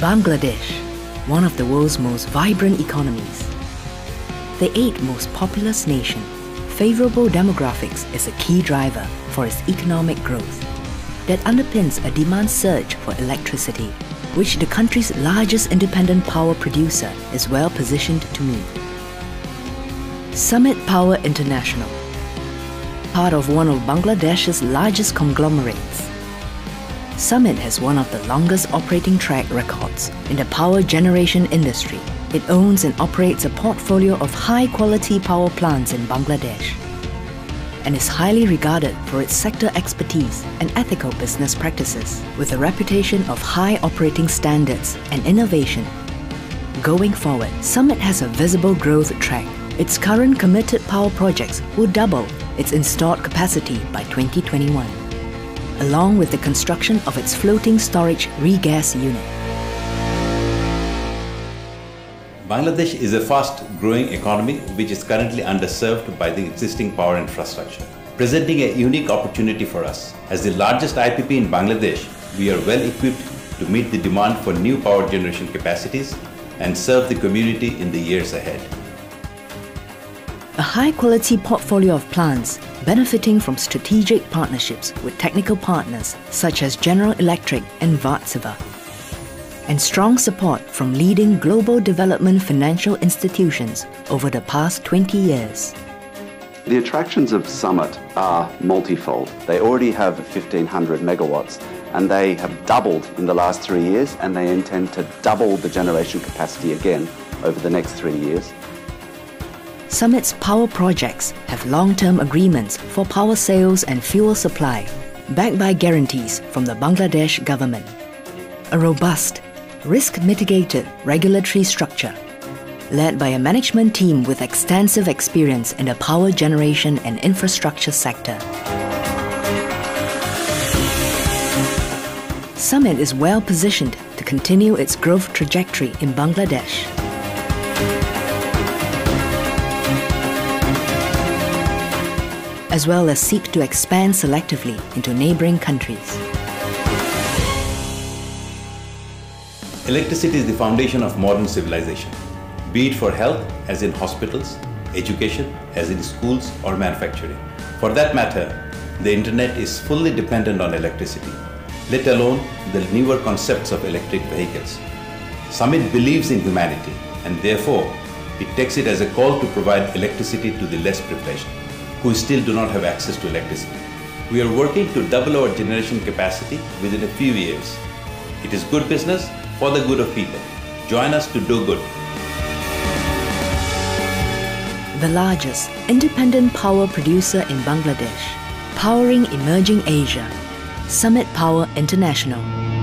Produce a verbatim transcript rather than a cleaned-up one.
Bangladesh, one of the world's most vibrant economies. The eighth most populous nation, favorable demographics is a key driver for its economic growth that underpins a demand surge for electricity, which the country's largest independent power producer is well positioned to meet. Summit Power International, part of one of Bangladesh's largest conglomerates, Summit has one of the longest operating track records in the power generation industry. It owns and operates a portfolio of high-quality power plants in Bangladesh and is highly regarded for its sector expertise and ethical business practices, with a reputation of high operating standards and innovation. Going forward, Summit has a visible growth track. Its current committed power projects will double its installed capacity by twenty twenty-one. Along with the construction of its floating storage regas unit. Bangladesh is a fast-growing economy which is currently underserved by the existing power infrastructure, presenting a unique opportunity for us. As the largest I P P in Bangladesh, we are well equipped to meet the demand for new power generation capacities and serve the community in the years ahead. A high-quality portfolio of plants benefiting from strategic partnerships with technical partners such as General Electric and Vartsva, and strong support from leading global development financial institutions over the past twenty years. The attractions of Summit are multifold. They already have fifteen hundred megawatts and they have doubled in the last three years and they intend to double the generation capacity again over the next three years. Summit's power projects have long-term agreements for power sales and fuel supply, backed by guarantees from the Bangladesh government. A robust, risk-mitigated regulatory structure, led by a management team with extensive experience in the power generation and infrastructure sector. Summit is well-positioned to continue its growth trajectory in Bangladesh. As well as seek to expand selectively into neighbouring countries. Electricity is the foundation of modern civilization, be it for health, as in hospitals, education, as in schools or manufacturing. For that matter, the internet is fully dependent on electricity, let alone the newer concepts of electric vehicles. Summit believes in humanity and therefore it takes it as a call to provide electricity to the less privileged, who still do not have access to electricity. We are working to double our generation capacity within a few years. It is good business for the good of people. Join us to do good. The largest independent power producer in Bangladesh, powering emerging Asia, Summit Power International.